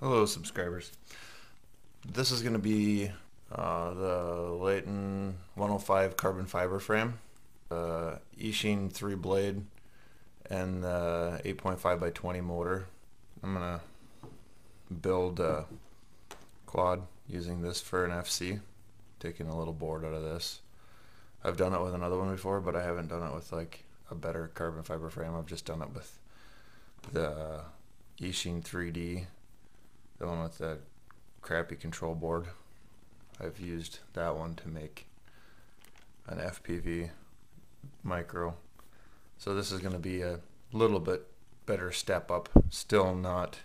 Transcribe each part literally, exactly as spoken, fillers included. Hello subscribers. This is going to be uh, the LANTIAN one oh five carbon fiber frame, the Eachine three blade, and the eight point five by twenty motor. I'm going to build a quad using this for an F C, taking a little board out of this. I've done it with another one before, but I haven't done it with like a better carbon fiber frame. I've just done it with the Eachine three D. The one with the crappy control board. I've used that one to make an F P V micro. So this is going to be a little bit better step up. Still not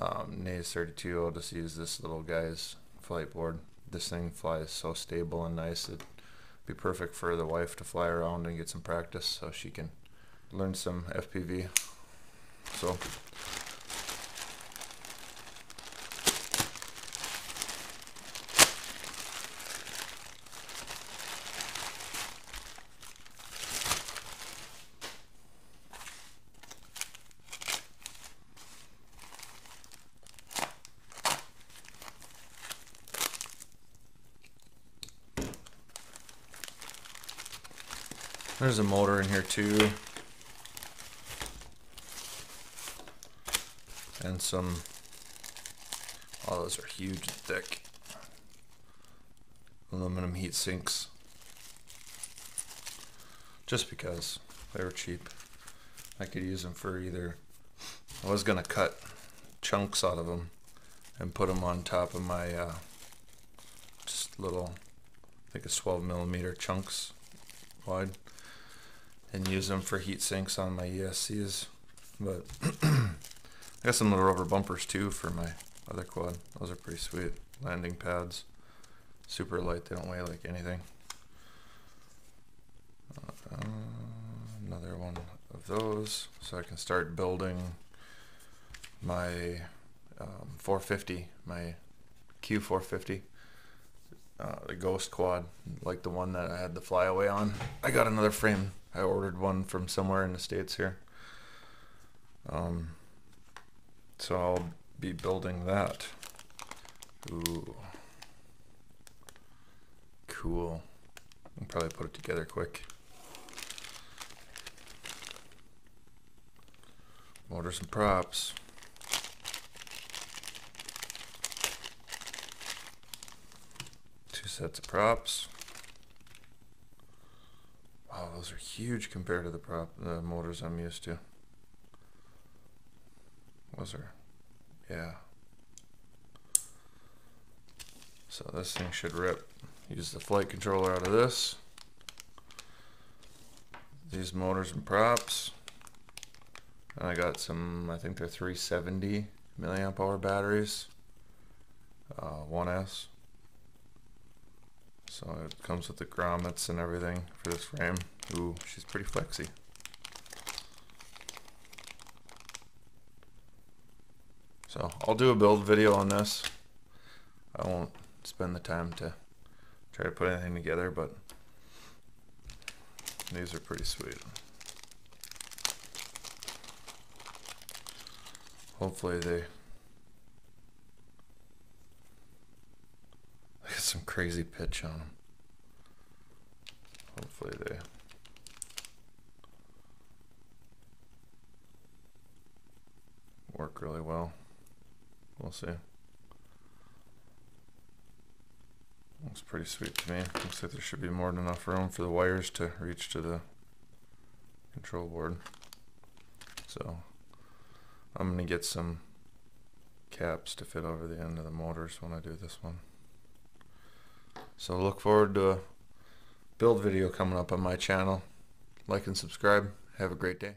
um, NAZE thirty-two. I'll just use this little guy's flight board. This thing flies so stable and nice. It'd be perfect for the wife to fly around and get some practice so she can learn some F P V. So. There's a motor in here too, and some, oh those are huge and thick, aluminum heat sinks, just because they were cheap. I could use them for either, I was going to cut chunks out of them and put them on top of my uh, just little, I think it's twelve millimeter chunks wide, and use them for heat sinks on my E S Cs, but I got some little rubber bumpers too for my other quad. Those are pretty sweet. Landing pads, super light, they don't weigh like anything. Uh, another one of those, so I can start building my um, four fifty, my Q four fifty. Uh, the ghost quad, like the one that I had the flyaway on. I got another frame. I ordered one from somewhere in the States here. Um, so I'll be building that. Ooh. Cool. I'll probably put it together quick. Order some props. Sets of props. Wow, those are huge compared to the prop the motors I'm used to. Those are, yeah. So this thing should rip. Use the flight controller out of this. These motors and props. And I got some, I think they're three seventy milliamp hour batteries. Uh, one S. So it comes with the grommets and everything for this frame. Ooh, she's pretty flexy. So I'll do a build video on this. I won't spend the time to try to put anything together, but these are pretty sweet. Hopefully they some crazy pitch on them. Hopefully they work really well. We'll see. Looks pretty sweet to me. Looks like there should be more than enough room for the wires to reach to the control board. So I'm going to get some caps to fit over the end of the motors when I do this one. So look forward to a build video coming up on my channel. Like and subscribe. Have a great day.